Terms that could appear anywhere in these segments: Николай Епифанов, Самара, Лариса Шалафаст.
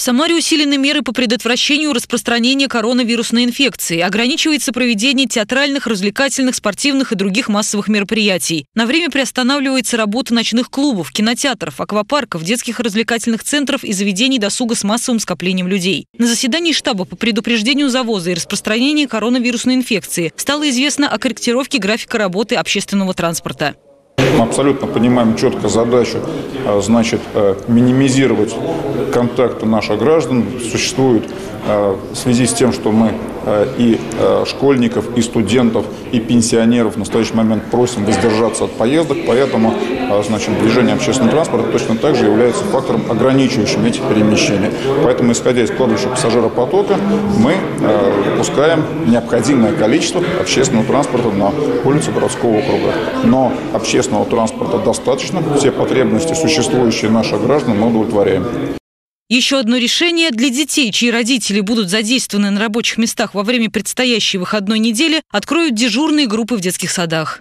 В Самаре усилены меры по предотвращению распространения коронавирусной инфекции. Ограничивается проведение театральных, развлекательных, спортивных и других массовых мероприятий. На время приостанавливается работа ночных клубов, кинотеатров, аквапарков, детских развлекательных центров и заведений досуга с массовым скоплением людей. На заседании штаба по предупреждению завоза и распространения коронавирусной инфекции стало известно о корректировке графика работы общественного транспорта. Мы абсолютно понимаем четко задачу, значит, минимизировать контакты наших граждан. Существует в связи с тем, что мы и школьников, и студентов, и пенсионеров в настоящий момент просим воздержаться от поездок, поэтому, значит, движение общественного транспорта точно так же является фактором, ограничивающим эти перемещения. Поэтому, исходя из кладбища пассажиропотока, мы выпускаем необходимое количество общественного транспорта на улице городского округа. Но общественного транспорта достаточно, все потребности, существующие наших граждан, мы удовлетворяем. Еще одно решение для детей, чьи родители будут задействованы на рабочих местах во время предстоящей выходной недели, откроют дежурные группы в детских садах.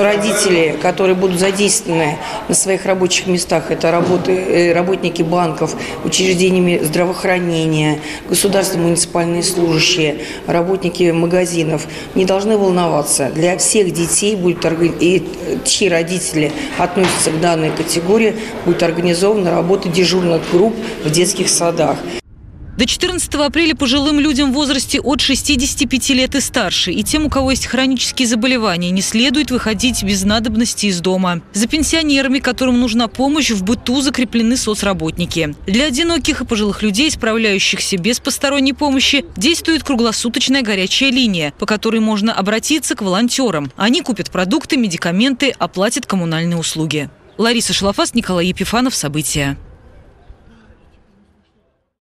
Родители, которые будут задействованы на своих рабочих местах, это работники банков, учреждениями здравоохранения, государственные муниципальные служащие, работники магазинов, не должны волноваться. Для всех детей, чьи родители относятся к данной категории, будет организована работа дежурных групп в детских садах. До 14 апреля пожилым людям в возрасте от 65 лет и старше и тем, у кого есть хронические заболевания, не следует выходить без надобности из дома. За пенсионерами, которым нужна помощь, в быту закреплены соцработники. Для одиноких и пожилых людей, справляющихся без посторонней помощи, действует круглосуточная горячая линия, по которой можно обратиться к волонтерам. Они купят продукты, медикаменты, оплатят коммунальные услуги. Лариса Шалафаст, Николай Епифанов. События.